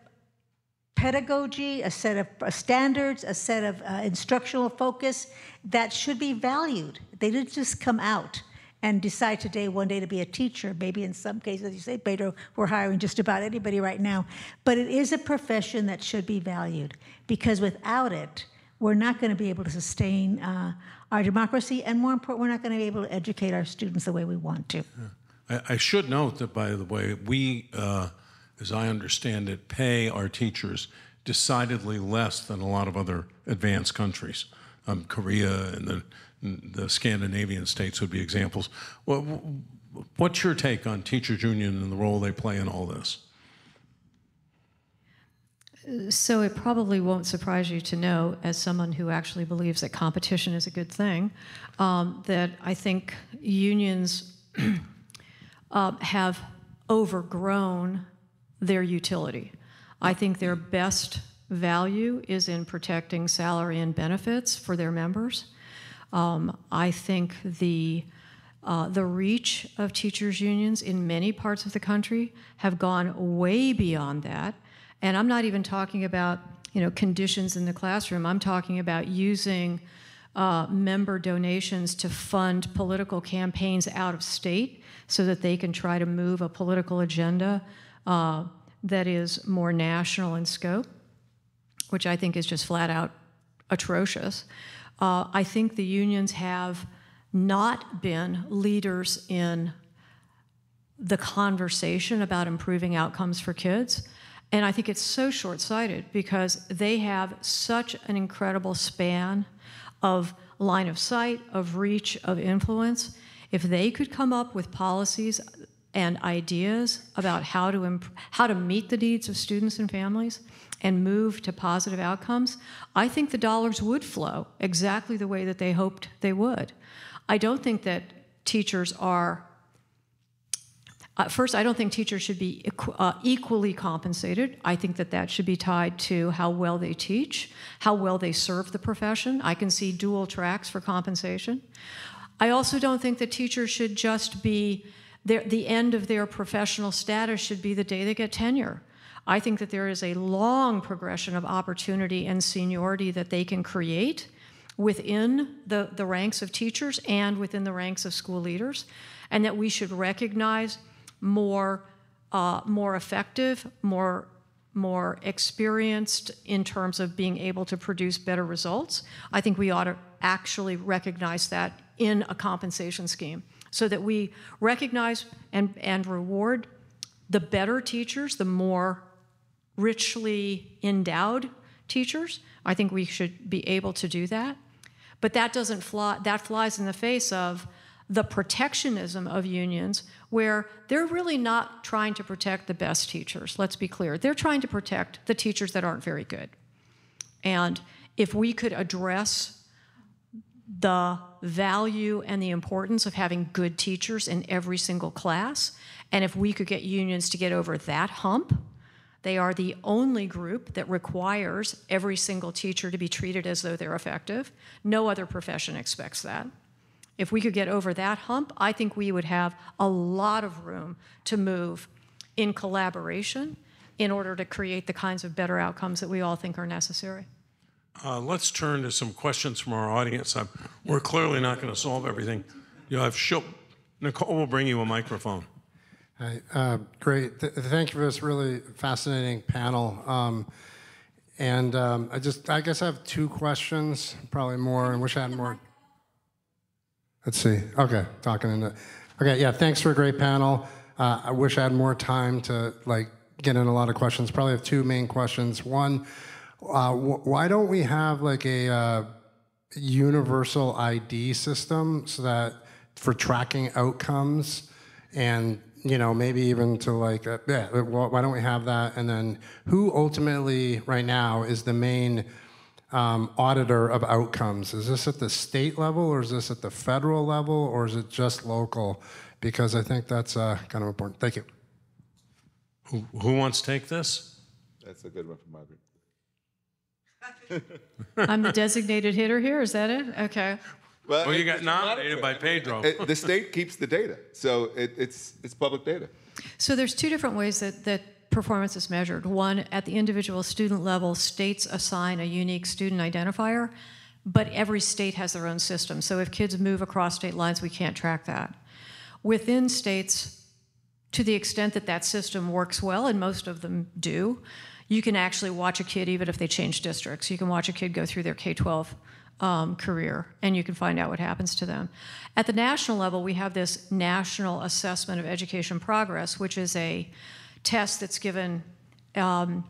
pedagogy, a set of standards, a set of uh, instructional focus that should be valued. They didn't just come out. and decide today, one day, to be a teacher. Maybe in some cases, you say, Pedro, we're hiring just about anybody right now. But it is a profession that should be valued, because without it, we're not going to be able to sustain uh, our democracy, and more important, we're not going to be able to educate our students the way we want to. Yeah. I, I should note that, by the way, we, uh, as I understand it, pay our teachers decidedly less than a lot of other advanced countries. Um, Korea and the, the Scandinavian states would be examples. Well, what's your take on teachers' union and the role they play in all this? So it probably won't surprise you to know, as someone who actually believes that competition is a good thing, um, that I think unions uh, have overgrown their utility. I think their best value is in protecting salary and benefits for their members. Um, I think the, uh, the reach of teachers' unions in many parts of the country have gone way beyond that. And I'm not even talking about, you know, conditions in the classroom. I'm talking about using uh, member donations to fund political campaigns out of state so that they can try to move a political agenda uh, that is more national in scope, which I think is just flat out atrocious. Uh, I think the unions have not been leaders in the conversation about improving outcomes for kids. And I think it's so short-sighted, because they have such an incredible span of line of sight, of reach, of influence. If they could come up with policies and ideas about how to imp- how to meet the needs of students and families and move to positive outcomes, I think the dollars would flow exactly the way that they hoped they would. I don't think that teachers are Uh, first, I don't think teachers should be equ uh, equally compensated. I think that that should be tied to how well they teach, how well they serve the profession. I can see dual tracks for compensation. I also don't think that teachers should just be, their, the end of their professional status should be the day they get tenure. I think that there is a long progression of opportunity and seniority that they can create within the, the ranks of teachers and within the ranks of school leaders, and that we should recognize more uh, more effective, more, more experienced in terms of being able to produce better results. I think we ought to actually recognize that in a compensation scheme, so that we recognize and, and reward the better teachers, the more richly endowed teachers. I think we should be able to do that. But that doesn't fly, that flies in the face of the protectionism of unions, where they're really not trying to protect the best teachers. Let's be clear. They're trying to protect the teachers that aren't very good. And if we could address the value and the importance of having good teachers in every single class, and if we could get unions to get over that hump, they are the only group that requires every single teacher to be treated as though they're effective. No other profession expects that. If we could get over that hump, I think we would have a lot of room to move in collaboration in order to create the kinds of better outcomes that we all think are necessary. Uh, let's turn to some questions from our audience. I'm, we're clearly not going to solve everything. You know, I've show, Nicole will bring you a microphone. Hi, uh, great. Th thank you for this really fascinating panel. Um, and um, I just, I guess I have two questions, probably more, and wish I had more. Let's see. Okay, talking into. Okay, yeah. Thanks for a great panel. Uh, I wish I had more time to like get in a lot of questions. Probably have two main questions. One, uh, wh why don't we have like a uh, universal I D system, so that for tracking outcomes, and you know maybe even to like uh, yeah. Why don't we have that? And then who ultimately right now is the main Um, auditor of outcomes? Is this at the state level, or is this at the federal level, or is it just local? Because I think that's uh, kind of important. Thank you. Who, who wants to take this? That's a good one for Margaret. I'm the designated hitter here, is that it? Okay. Well, well you it, got nominated by Pedro. It, the state keeps the data, so it, it's, it's public data. So there's two different ways that, that performance is measured. One, at the individual student level, states assign a unique student identifier, but every state has their own system. So if kids move across state lines, we can't track that. within states, to the extent that that system works well, and most of them do, you can actually watch a kid, even if they change districts, you can watch a kid go through their K twelve um, career, and you can find out what happens to them. At the national level, we have this National Assessment of Education Progress, which is a test that's given um,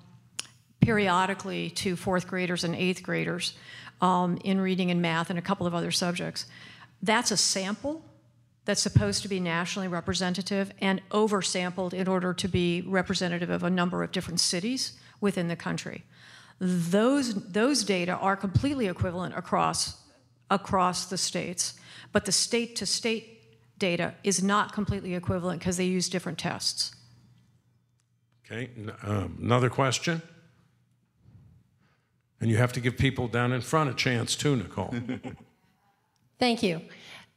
periodically to fourth graders and eighth graders um, in reading and math and a couple of other subjects. That's a sample that's supposed to be nationally representative and oversampled in order to be representative of a number of different cities within the country. Those, those data are completely equivalent across, across the states, but the state-to-state data is not completely equivalent because they use different tests. Okay, um, another question? And you have to give people down in front a chance too, Nicole. Thank you.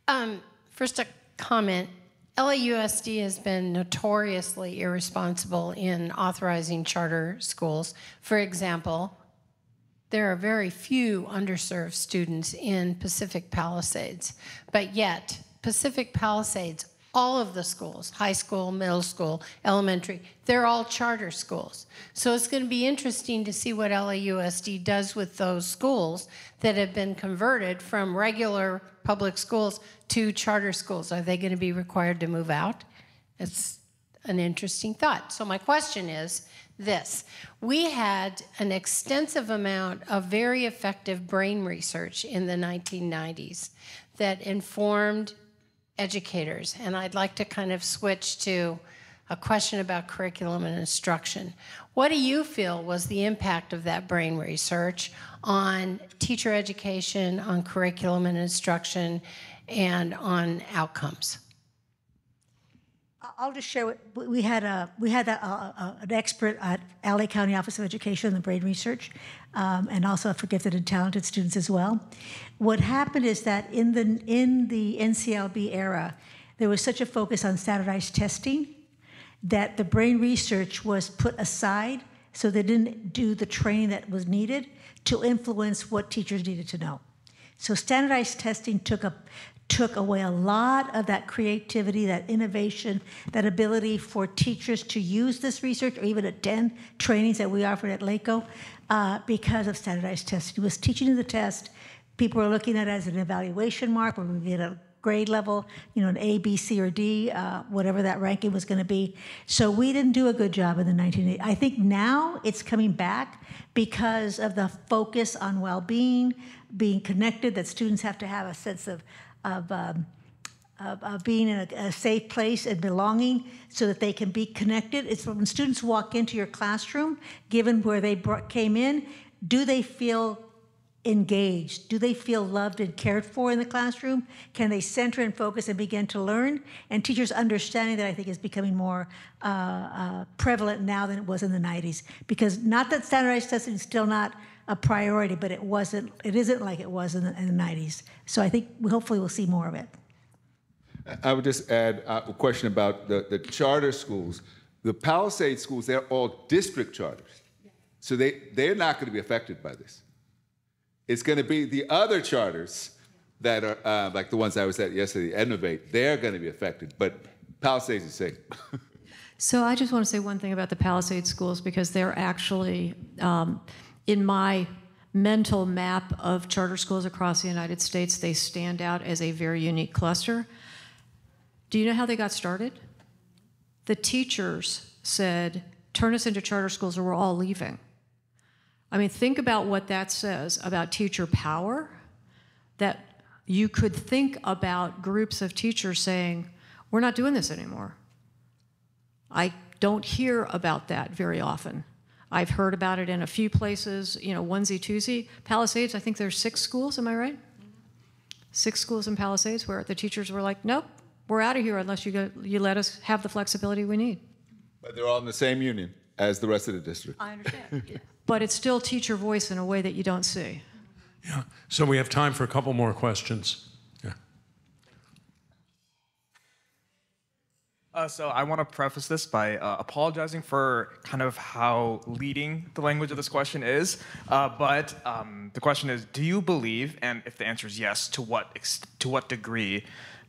Um, First, a comment. L A U S D has been notoriously irresponsible in authorizing charter schools. For example, there are very few underserved students in Pacific Palisades, but yet Pacific Palisades, all of the schools, high school, middle school, elementary, they're all charter schools. So it's going to be interesting to see what L A U S D does with those schools that have been converted from regular public schools to charter schools. Are they going to be required to move out? It's an interesting thought. So my question is this. We had an extensive amount of very effective brain research in the nineteen nineties that informed educators, and I'd like to kind of switch to a question about curriculum and instruction. What do you feel was the impact of that brain research on teacher education, on curriculum and instruction, and on outcomes? I'll just share. What, we had a we had a, a, an expert at L A County Office of Education in the brain research, um, and also for gifted and talented students as well. What happened is that in the in the N C L B era, there was such a focus on standardized testing that the brain research was put aside, so they didn't do the training that was needed to influence what teachers needed to know. So standardized testing took a took away a lot of that creativity, that innovation, that ability for teachers to use this research or even attend trainings that we offered at LACO uh, because of standardized testing. It was teaching the test. People were looking at it as an evaluation mark, or we did a grade level, you know, an A, B, C, or D, uh, whatever that ranking was going to be. So we didn't do a good job in the nineteen eighties. I think now it's coming back because of the focus on well-being, being connected, that students have to have a sense of Of, um, of, of being in a, a safe place and belonging so that they can be connected. It's when students walk into your classroom, given where they brought, came in, do they feel engaged? Do they feel loved and cared for in the classroom? Can they center and focus and begin to learn? And teachers' understanding that, I think, is becoming more uh, uh, prevalent now than it was in the nineties. Because not that standardized testing is still not a priority, but it wasn't. It isn't like it was in the, in the nineties. So I think we hopefully we'll see more of it. I would just add a question about the, the charter schools. The Palisade schools, they're all district charters. So they, they're not going to be affected by this. It's going to be the other charters that are, uh, like the ones I was at yesterday, Ednovate, they're going to be affected, but Palisades is safe. So I just want to say one thing about the Palisade schools, because they're actually, um, in my mental map of charter schools across the United States, they stand out as a very unique cluster. Do you know how they got started? The teachers said, turn us into charter schools or we're all leaving. I mean, think about what that says about teacher power, that you could think about groups of teachers saying, we're not doing this anymore. I don't hear about that very often. I've heard about it in a few places, you know, onesie, twosie. Palisades, I think there's six schools, am I right? Six schools in Palisades where the teachers were like, nope, we're out of here unless you, go, you let us have the flexibility we need. But they're all in the same union as the rest of the district. I understand. Yeah. But it's still teacher voice in a way that you don't see. Yeah, so we have time for a couple more questions. Yeah. Uh, so I want to preface this by uh, apologizing for kind of how leading the language of this question is. Uh, but um, the question is, do you believe, and if the answer is yes, to what, ex to what degree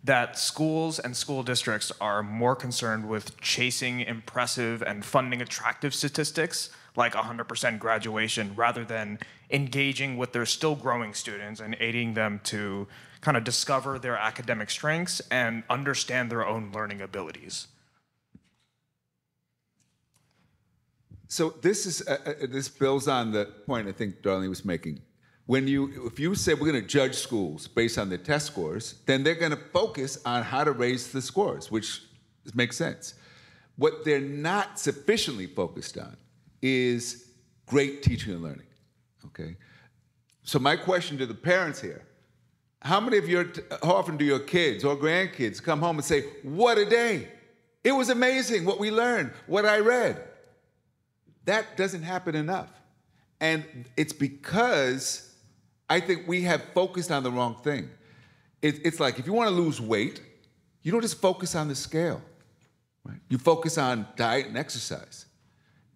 that schools and school districts are more concerned with chasing impressive and funding attractive statistics like one hundred percent graduation rather than engaging with their still growing students and aiding them to kind of discover their academic strengths and understand their own learning abilities. So this is uh, this builds on the point I think Darline was making. When you, if you say we're going to judge schools based on their test scores, then they're going to focus on how to raise the scores, which makes sense. What they're not sufficiently focused on is great teaching and learning. Okay. So my question to the parents here: how many of your, how often do your kids or grandkids come home and say, "What a day! It was amazing what we learned, what I read." That doesn't happen enough. And it's because I think we have focused on the wrong thing. It, it's like if you want to lose weight, you don't just focus on the scale, right? You focus on diet and exercise.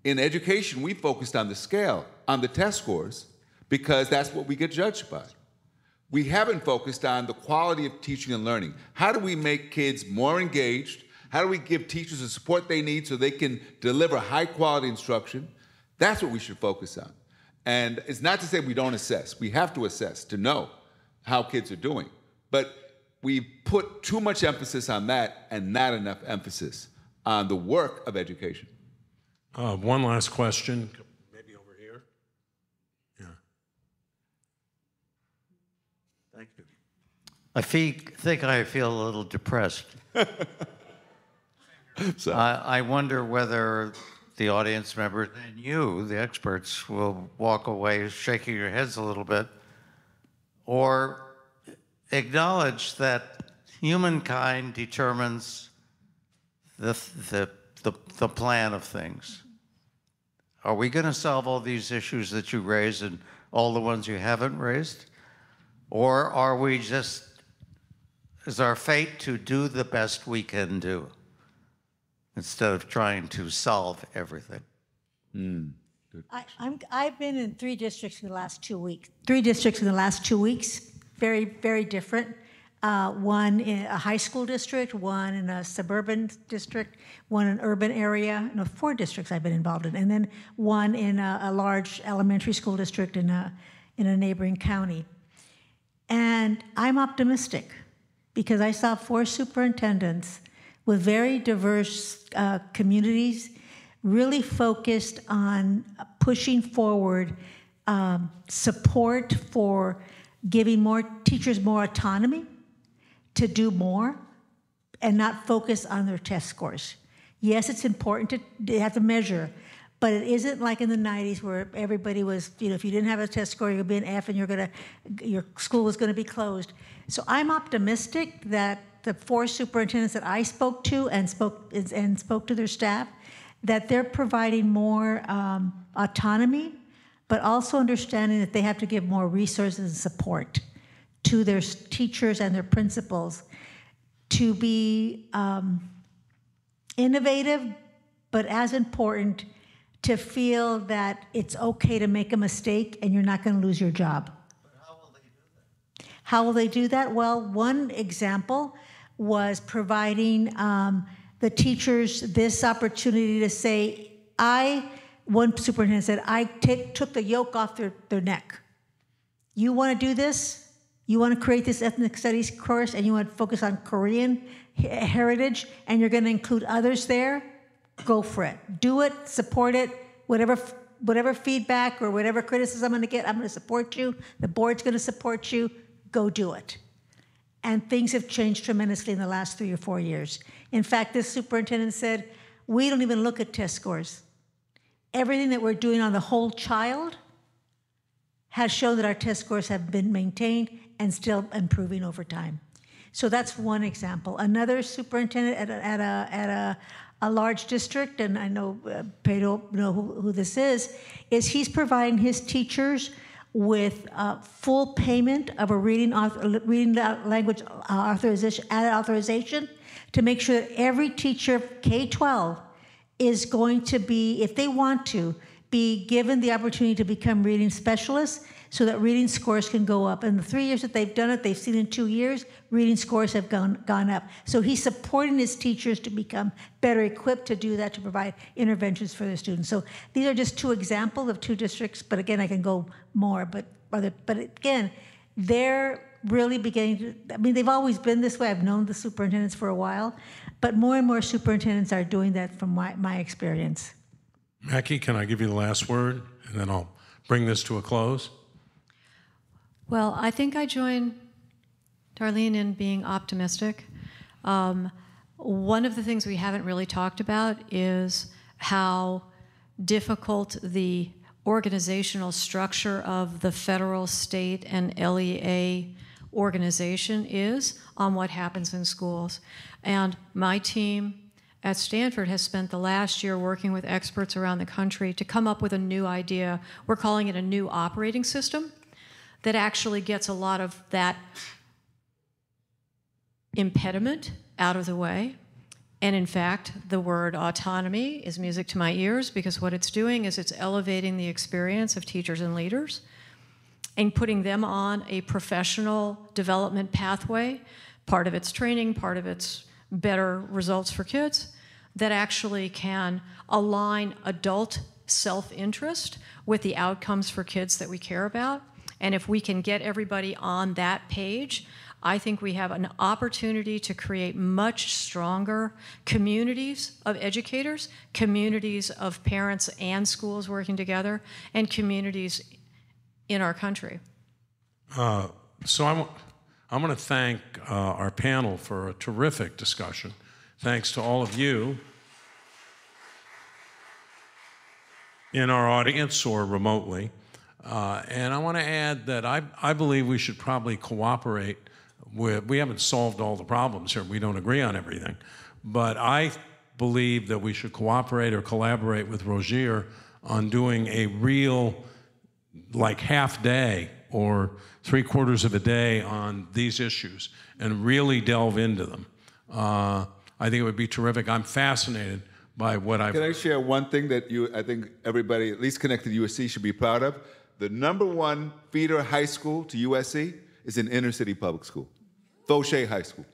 In education, we focused on the scale, on the test scores, because that's what we get judged by. We haven't focused on the quality of teaching and learning. How do we make kids more engaged? How do we give teachers the support they need so they can deliver high-quality instruction? That's what we should focus on. And it's not to say we don't assess. We have to assess to know how kids are doing. But we put too much emphasis on that and not enough emphasis on the work of education. Uh, one last question, maybe over here. Yeah. Thank you. I think I feel a little depressed. So. I, I wonder whether the audience members and you, the experts, will walk away shaking your heads a little bit or acknowledge that humankind determines the, the, the, the plan of things. Are we going to solve all these issues that you raised and all the ones you haven't raised? Or are we just, is our fate to do the best we can do, instead of trying to solve everything? Mm. I, I'm, I've been in three districts in the last two weeks. Three districts in the last two weeks, very, very different. Uh, one in a high school district, one in a suburban district, one in an urban area. No, four districts I've been involved in. And then one in a, a large elementary school district in a, in a neighboring county. And I'm optimistic because I saw four superintendents with very diverse uh, communities, really focused on pushing forward um, support for giving more teachers more autonomy to do more and not focus on their test scores. Yes, it's important to they have to measure, but it isn't like in the nineties where everybody was, you know, if you didn't have a test score, you'd be an F and you're gonna, your school was gonna be closed. So I'm optimistic that the four superintendents that I spoke to and spoke and spoke to their staff, that they're providing more um, autonomy, but also understanding that they have to give more resources and support to their teachers and their principals to be um, innovative, but as important, to feel that it's okay to make a mistake and you're not going to lose your job. But how will they do that? How will they do that? Well, one example was providing um, the teachers this opportunity to say, I, one superintendent said, I take, took the yoke off their, their neck. You want to do this? You want to create this ethnic studies course and you want to focus on Korean heritage and you're going to include others there? Go for it. Do it, support it, whatever, whatever feedback or whatever criticism I'm going to get, I'm going to support you. The board's going to support you. Go do it. And things have changed tremendously in the last three or four years. In fact, this superintendent said, we don't even look at test scores. Everything that we're doing on the whole child has shown that our test scores have been maintained and still improving over time. So that's one example. Another superintendent at a, at a, at a, a large district, and I know uh, Pedro know who, who this is, is he's providing his teachers with uh, full payment of a reading, author, reading language authorization, added authorization to make sure that every teacher K twelve is going to be, if they want to, be given the opportunity to become reading specialists so that reading scores can go up. In the three years that they've done it, they've seen in two years, reading scores have gone, gone up. So he's supporting his teachers to become better equipped to do that, to provide interventions for their students. So these are just two examples of two districts, but again, I can go more. But, but again, they're really beginning to, I mean, they've always been this way. I've known the superintendents for a while, but more and more superintendents are doing that from my, my experience. Macke, can I give you the last word, and then I'll bring this to a close? Well, I think I join Darline in being optimistic. Um, one of the things we haven't really talked about is how difficult the organizational structure of the federal, state, and L E A organization is on what happens in schools. And my team at Stanford has spent the last year working with experts around the country to come up with a new idea. We're calling it a new operating system that actually gets a lot of that impediment out of the way. And in fact, the word autonomy is music to my ears, because what it's doing is it's elevating the experience of teachers and leaders and putting them on a professional development pathway. Part of it's training, part of it's better results for kids, that actually can align adult self-interest with the outcomes for kids that we care about. And if we can get everybody on that page, I think we have an opportunity to create much stronger communities of educators, communities of parents and schools working together, and communities in our country. Uh, so I'm, I'm going to thank uh, our panel for a terrific discussion. Thanks to all of you in our audience or remotely. Uh, and I want to add that I, I believe we should probably cooperate with, we haven't solved all the problems here. We don't agree on everything. But I believe that we should cooperate or collaborate with Rossier on doing a real, like, half day or three quarters of a day on these issues and really delve into them. Uh, I think it would be terrific. I'm fascinated by what I've... Can I share one thing that you, I think everybody, at least connected to U S C, should be proud of? The number one feeder high school to U S C is an inner city public school, Fauche High School.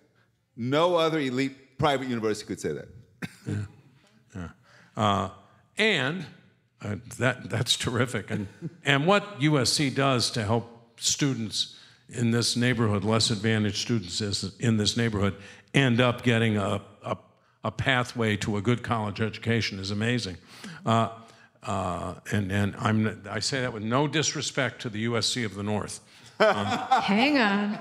No other elite private university could say that. Yeah. Yeah. Uh, and uh, that, that's terrific. And, and what U S C does to help students in this neighborhood, less advantaged students in this neighborhood, end up getting a, a, a pathway to a good college education is amazing. Uh, Uh, and and I'm, I say that with no disrespect to the U S C of the North. Um, Hang on.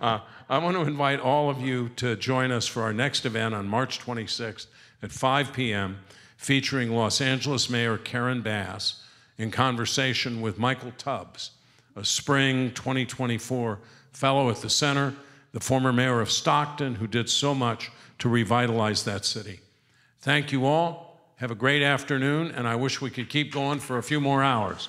Uh, I want to invite all of you to join us for our next event on March twenty-sixth at five p m featuring Los Angeles Mayor Karen Bass in conversation with Michael Tubbs, a spring twenty twenty-four fellow at the center, the former mayor of Stockton who did so much to revitalize that city. Thank you all. Have a great afternoon, and I wish we could keep going for a few more hours.